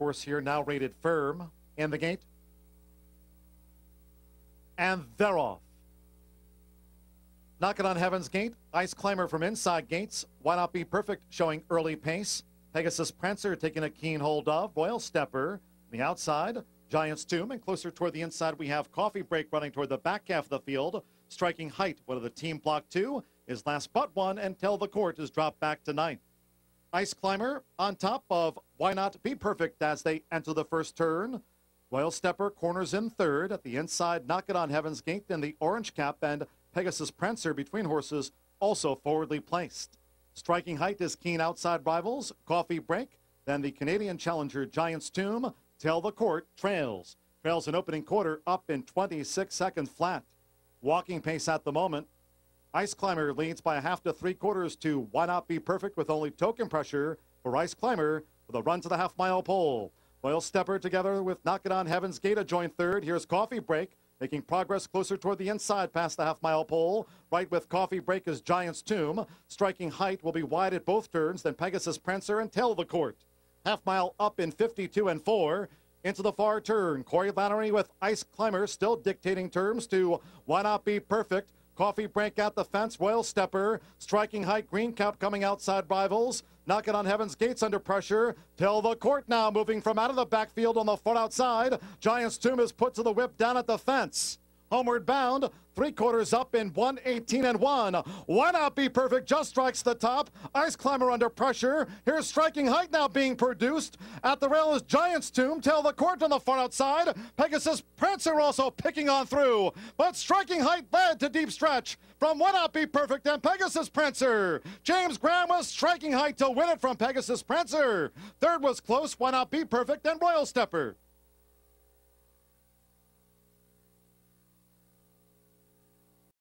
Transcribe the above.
course, here now rated firm in the gate. And they're off. Knock It on Heaven's Gate, Ice Climber from inside gates, Why Not Be Perfect showing early pace, Pegasus Prancer taking a keen hold of, Royal Stepper on the outside, Giant's Tomb, and closer toward the inside we have Coffee Break running toward the back half of the field, Striking Height, one of the team block two, is last but one, and Tale of the Court is dropped back to ninth. Ice Climber on top of Why Not Be Perfect as they enter the first turn. Royal Stepper corners in third, at the inside Knock It on Heaven's Gate, then the orange cap, and Pegasus Prancer between horses also forwardly placed. Striking Height is keen outside rivals, Coffee Break, then the Canadian challenger Giant's Tomb. Tell the Court trails. Trails an opening quarter up in 26 seconds flat. Walking pace at the moment. Ice Climber leads by a half to three quarters to Why Not Be Perfect with only token pressure for Ice Climber with a run to the half-mile pole. Royal Stepper together with Knock It on Heaven's Gate adjoined third. Here's Coffee Break, making progress closer toward the inside past the half-mile pole. Right with Coffee Break is Giant's Tomb. Striking Height will be wide at both turns, then Pegasus Prancer and Tale of the Court. Half-mile up in 52 and 4. Into the far turn, Corey Lannery with Ice Climber still dictating terms to Why Not Be Perfect. Coffee Break at the fence, Royal Stepper, Striking Height, Green Cap coming outside rivals. Knock It on Heaven's Gates under pressure. Till the Court now moving from out of the backfield on the foot outside. Giant's Tomb is put to the whip down at the fence. Homeward bound, three quarters up in 1:18 and 1. Why Not Be Perfect just strikes the top. Ice Climber under pressure. Here's Striking Height now being produced. At the rail is Giant's Tomb. Tell the Court on the far outside. Pegasus Prancer also picking on through. But Striking Height led to deep stretch from Why Not Be Perfect and Pegasus Prancer. James Graham was Striking Height to win it from Pegasus Prancer. Third was close, Why Not Be Perfect and Royal Stepper.